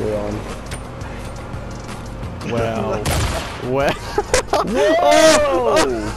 we're on. Wow. Wow. Oh!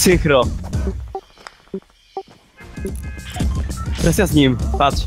Psychro. Presja z nim, patrz.